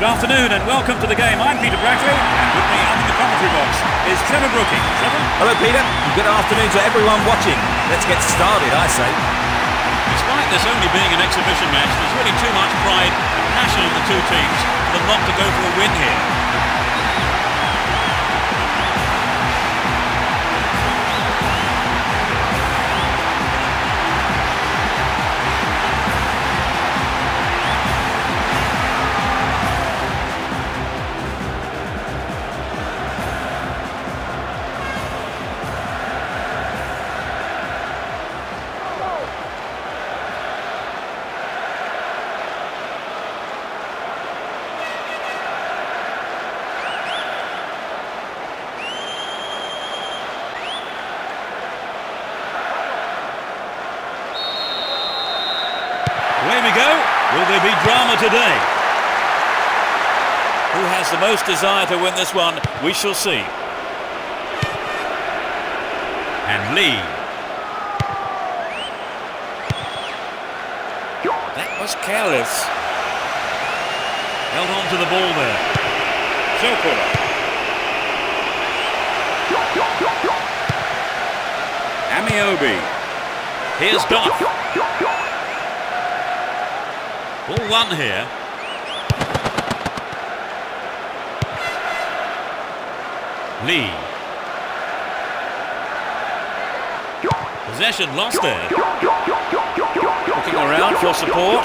Good afternoon and welcome to the game. I'm Peter Brackley, and with me out in the commentary box is Trevor Brooking. Trevor? Hello Peter, and good afternoon to everyone watching. Let's get started, I say. Despite this only being an exhibition match, there's really too much pride and passion in the two teams for them not to go for a win here. Today, who has the most desire to win this one? We shall see. And Lee, that was careless, held on to the ball there. Zilkora. Amiobi. Here's Duff. Ball one here. Lee. Possession lost there. Looking around for support.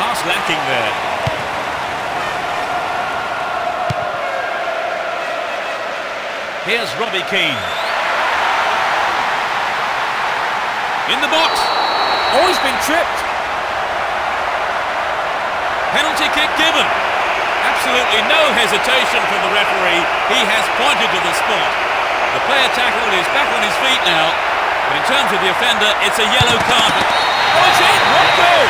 Pass lacking there. Here's Robbie Keane. In the box. Oh, he's been tripped. Penalty kick given. Absolutely no hesitation from the referee. He has pointed to the spot. The player tackled is back on his feet now. But in terms of the offender, it's a yellow card. Oh, it's in! What goal!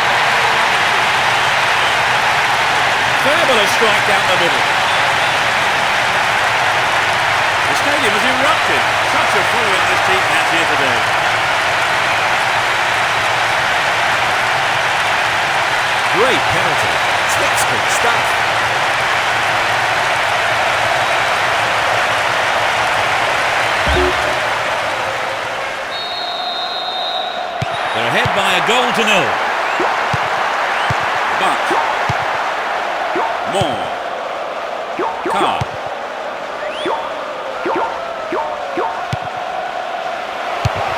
Fabulous strike down the middle. The stadium has erupted. Such a brilliant this team has here today. Great penalty. Textbook stuff. They're ahead by a goal to nil. Buck. Moore. Carr.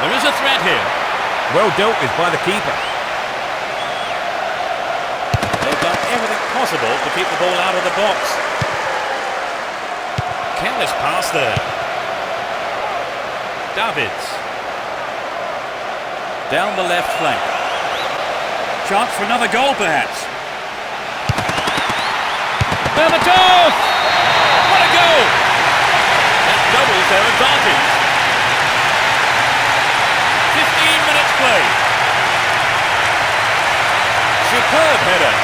There is a threat here. Well dealt with by the keeper. They've done everything possible to keep the ball out of the box. Careless pass there. Davids. Down the left flank. Chance for another goal, perhaps. Berbatov! What a goal! That doubles their advantage. 15 minutes play. Superb header.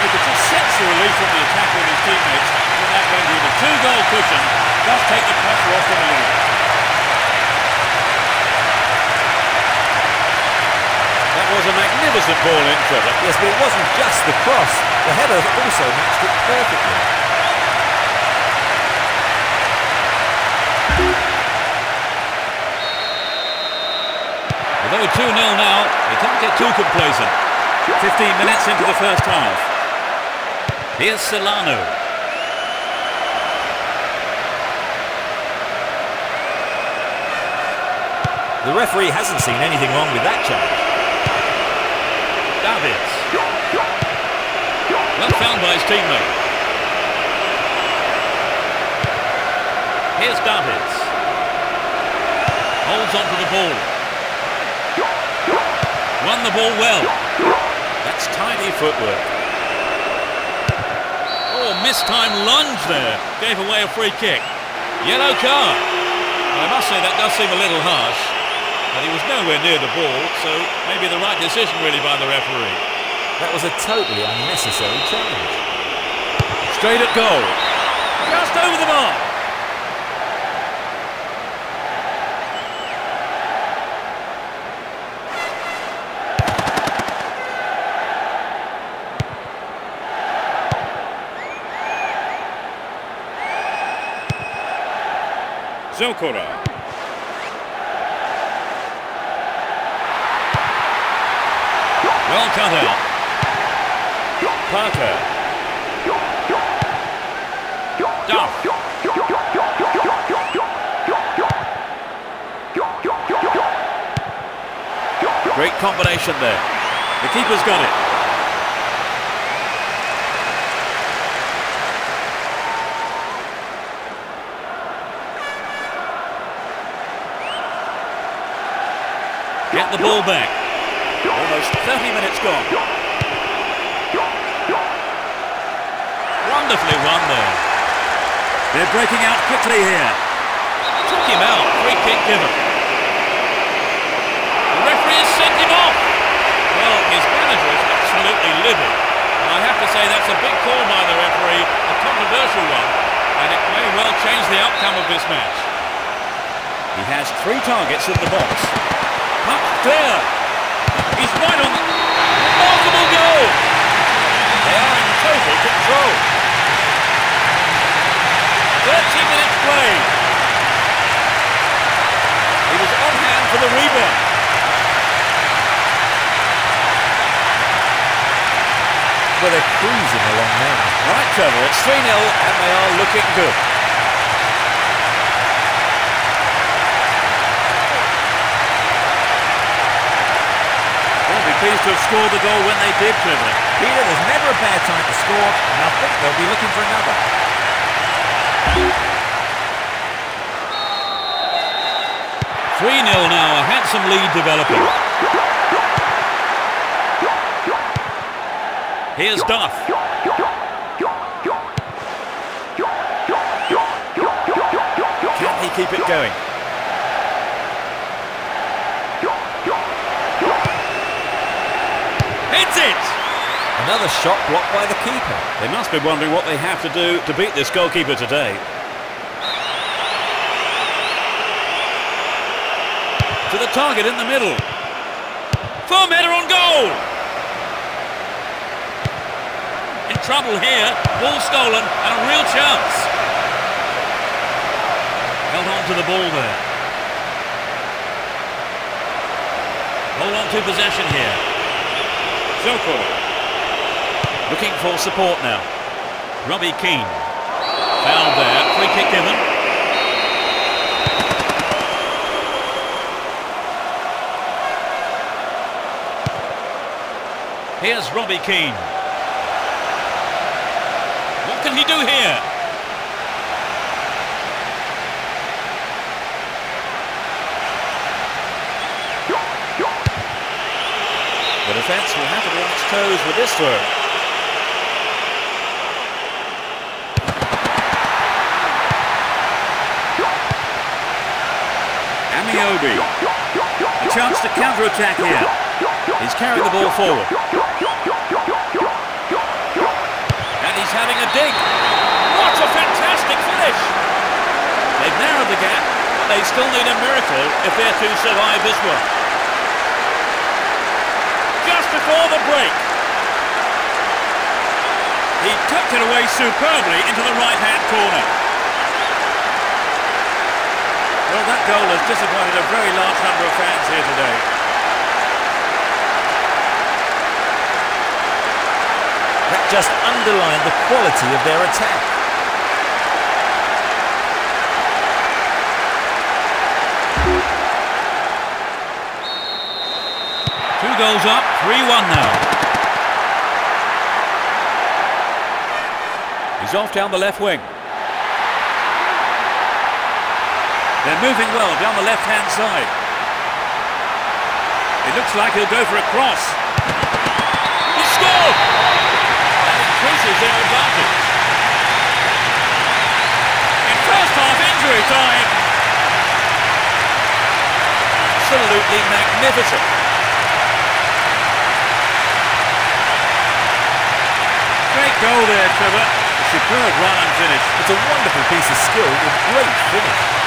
You could just sense the relief from the attack with his teammates. And that went with a two-goal cushion. Does take the pressure off the lead. Was a magnificent ball in, Trevor. Yes, but it wasn't just the cross. The header also matched it perfectly. Although 2-0 now, he can't get too complacent. 15 minutes into the first half. Here's Solano. The referee hasn't seen anything wrong with that challenge. Davids. Well found by his teammate. Here's Davids. Holds onto the ball. Won the ball well. That's tidy footwork. Oh, mistime lunge there. Gave away a free kick. Yellow card. Well, I must say that does seem a little harsh. And he was nowhere near the ball, so maybe the right decision really by the referee. That was a totally unnecessary challenge. Straight at goal. Just over the bar. Zilkora. Well cut out. Parker. Duff. Great combination there. The keeper's got it. Get the ball back. Almost 30 minutes gone. Wonderfully won there. They're breaking out quickly here. Took him out. Free kick given. The referee has sent him off. Well, his manager is absolutely livid. And I have to say that's a big call by the referee, a controversial one, and it may well change the outcome of this match. He has three targets in the box. Up there. He's right on the... Remarkable goal! They are in total control. So they're cruising along now. Right, Trevor, it's 3-0 and they are looking good. They'll be pleased to have scored the goal when they did, Trevor. Peter, there's never a bad time to score, and I think they'll be looking for another. 3-0 now, a handsome lead developing. Here's Duff. Can he keep it going? Hits it! Another shot blocked by the keeper. They must be wondering what they have to do to beat this goalkeeper today. To the target in the middle. Firm header on goal! In trouble here, ball stolen and a real chance. Held on to the ball there. Hold on to possession here. Zilkora. Looking for support now. Robbie Keane. Foul there, free kick given. Here's Robbie Keane. What can he do here? The defence will have to be on its toes with this throw. Amiobi. A chance to counter-attack here. He's carrying the ball forward. And he's having a dig. What a fantastic finish! They've narrowed the gap, but they still need a miracle if they're to survive this one. Just before the break. He tucked it away superbly into the right-hand corner. Well, that goal has disappointed a very large number of fans here today. Just underline the quality of their attack. Two goals up, 3-1 now. He's off down the left wing. They're moving well down the left-hand side. It looks like he'll go for a cross. He scored! Increases their advantage. In first half injury time. Absolutely magnificent. Great goal there, Trevor. A superb run and finish. It's a wonderful piece of skill with great finish.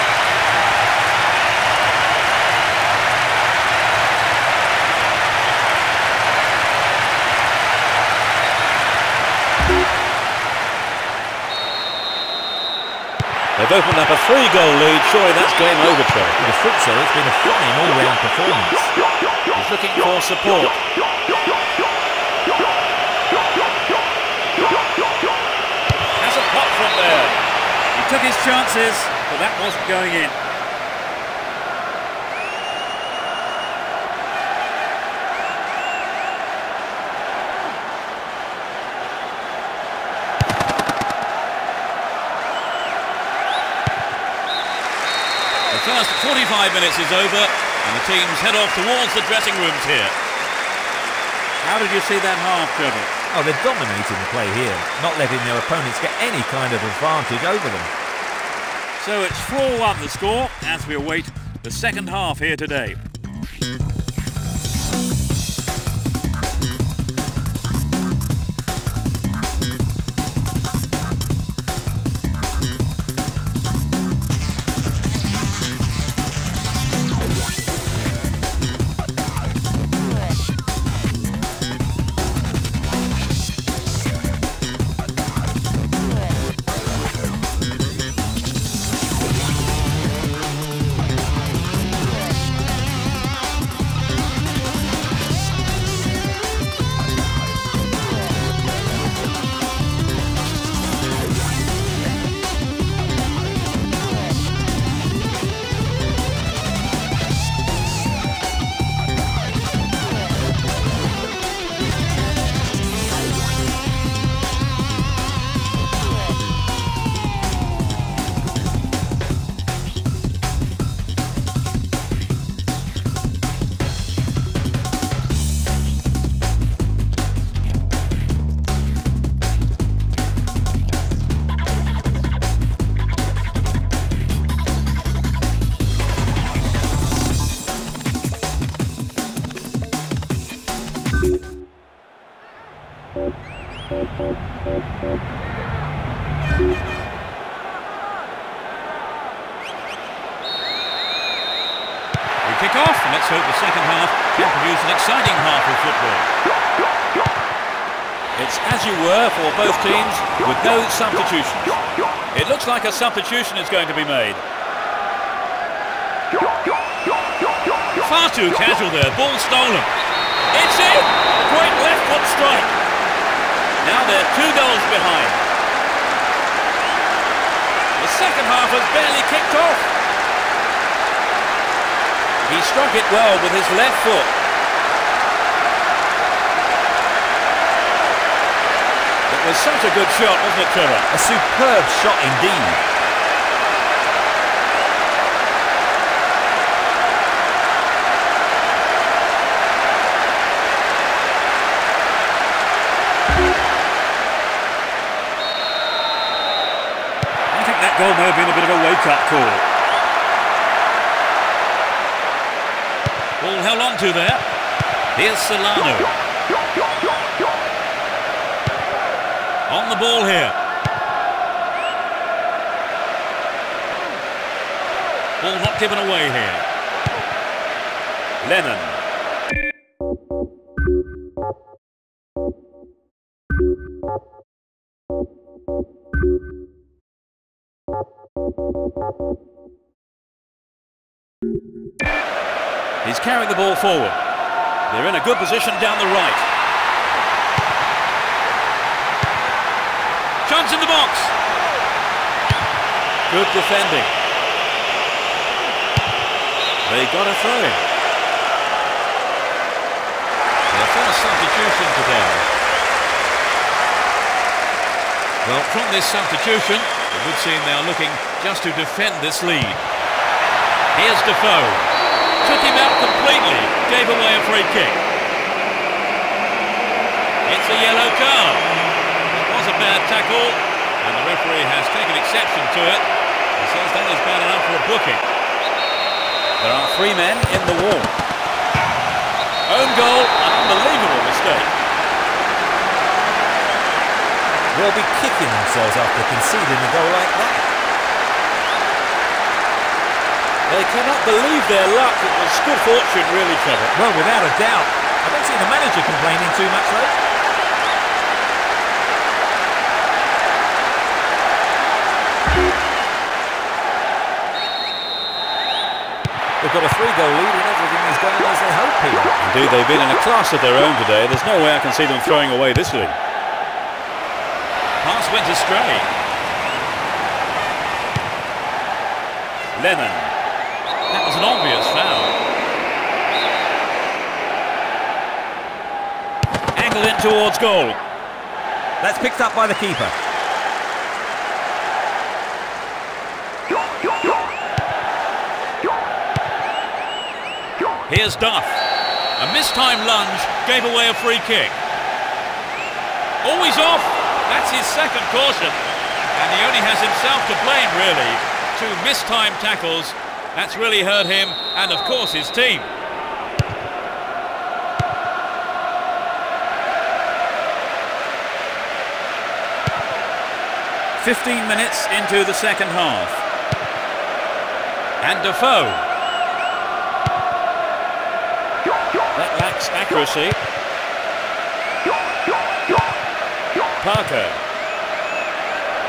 They've opened up a 3-goal lead. Surely that's game over, Trevor. I think so. It's been a fine all-round performance. He's looking for support. Has a pop from there. He took his chances, but that wasn't going in. First 45 minutes is over, and the teams head off towards the dressing rooms here. How did you see that half, Trevor? Oh, they're dominating the play here, not letting their opponents get any kind of advantage over them. So it's 4-1 the score, as we await the second half here today. We kick off, and let's hope the second half can produce an exciting half of football. It's as you were for both teams, with no substitutions. It looks like a substitution is going to be made. Far too casual there, ball stolen. It's in! Great left foot strike. Now they're 2 goals behind. The second half has barely kicked off. He struck it well with his left foot. It was such a good shot, wasn't it, Trevor? A superb shot indeed. Well, may have been a bit of a wake-up call. Ball held on to there. Here's Solano. On the ball here. Ball not given away here. Lennon. He's carrying the ball forward. They're in a good position down the right. Chance in the box. Good defending. They got a throw in. Their first substitution today. Well, from this substitution, it would seem they are looking just to defend this lead. Here's Defoe. Took him out completely, gave away a free kick. It's a yellow card. It was a bad tackle, and the referee has taken exception to it. He says that is bad enough for a booking. There are 3 men in the wall. Own goal, an unbelievable mistake. They'll be kicking themselves after conceding a goal like that. They cannot believe their luck. It was good fortune, really, Trevor. Well, without a doubt. I don't see the manager complaining too much, though. They've got a 3-goal lead and everything is going as they hope, Peter. Indeed, they've been in a class of their own today. There's no way I can see them throwing away this lead. Pass went astray. Lennon. That was an obvious foul. Angled in towards goal. That's picked up by the keeper. Here's Duff. A mistimed lunge gave away a free kick. Always off. That's his second caution. And he only has himself to blame, really. 2 mistimed tackles. That's really hurt him, and of course his team. "15 minutes into the second half. And Defoe. That lacks accuracy. Parker.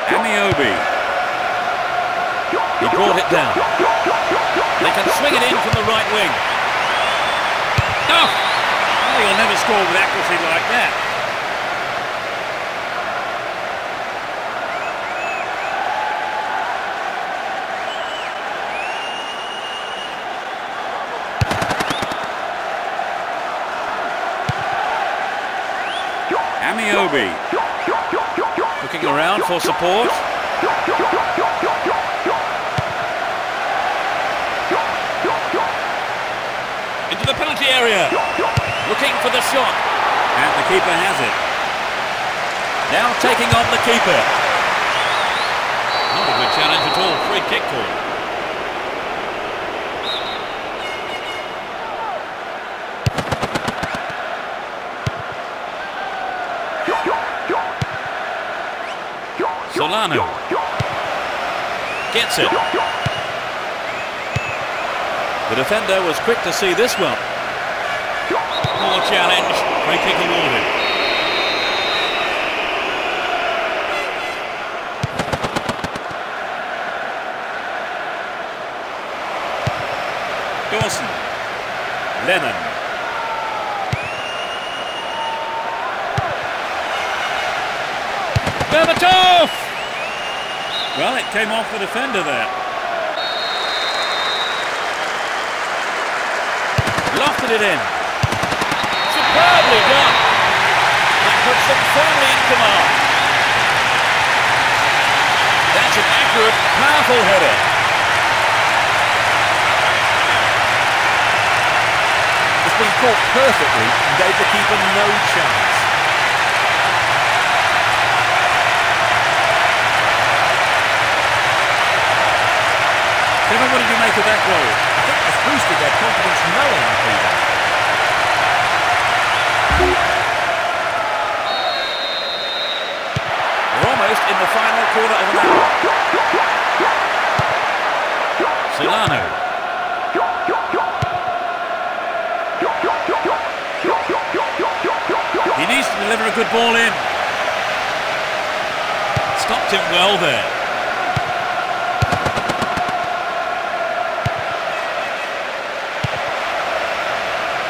Amiobi. He brought it down. They can swing it in from the right wing. Oh! Well, you'll never score with accuracy like that. Amiobi. Looking around for support. The penalty area, looking for the shot, and the keeper has it. Now taking on the keeper. Not a good challenge at all, free kick for him. Solano gets it. The defender was quick to see this one. More challenge, free kick awarded. Dawson, Lennon. Berbatov! Well, it came off the defender there. Lofted it in. Superbly done. That puts them firmly in command. That's an accurate, powerful header. Caught perfectly and gave the keeper no chance. Trevor, what did you make of that goal? I think that's boosted their confidence knowing the keeper. We're almost in the final quarter of an hour. Solano. He needs to deliver a good ball in. Stopped him well there.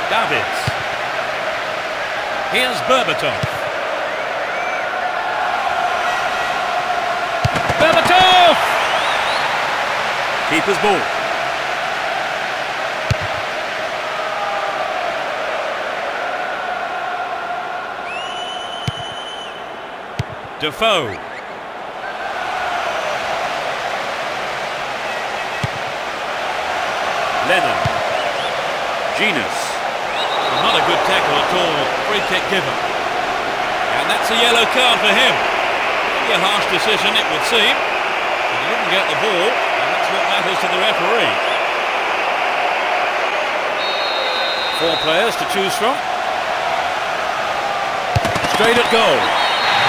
Davids. Here's Berbatov. Berbatov! Keeper's ball. Defoe. Lennon. Genus. Not a good tackle at all. Free kick given. And that's a yellow card for him. Pretty a harsh decision, it would seem. But he didn't get the ball, and that's what matters to the referee. Four players to choose from. Straight at goal.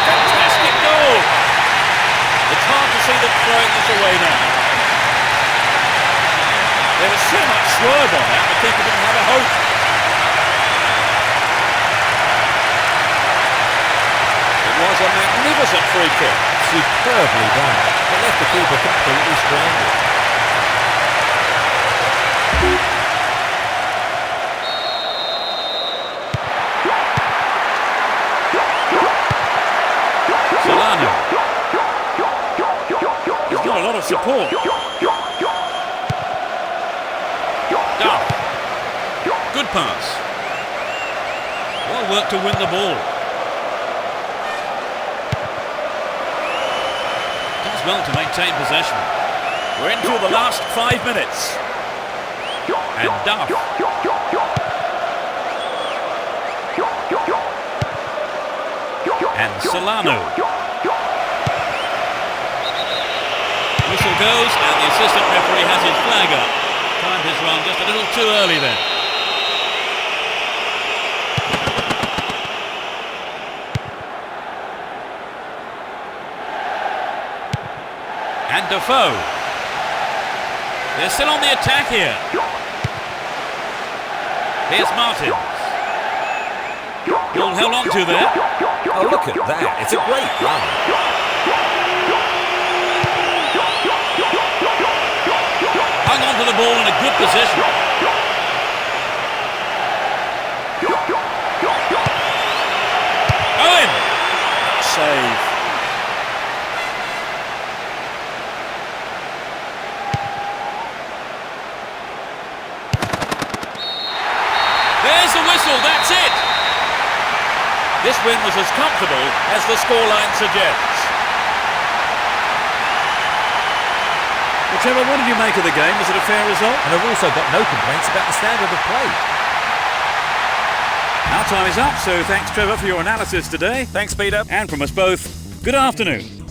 Fantastic goal! It's hard to see them throwing this away now. There was so much swerve on that, the keeper didn't have a hope. It was a magnificent free kick. Superbly done. It left the keeper completely stranded. Support. Down. Good pass. Well worked to win the ball. Does well to maintain possession. We're into the last 5 minutes. And down. And Solano. Whistle goes, and the assistant referee has his flag up. Timed his run just a little too early then. And Defoe. They're still on the attack here. Here's Martins. Ball held on to there. Oh, look at that. It's a great run. Onto the ball in a good position. Owen! Save. There's the whistle, that's it! This win was as comfortable as the scoreline suggests. Trevor, what did you make of the game? Was it a fair result? And I've also got no complaints about the standard of play. Our time is up, so thanks, Trevor, for your analysis today. Thanks, Peter. And from us both, good afternoon.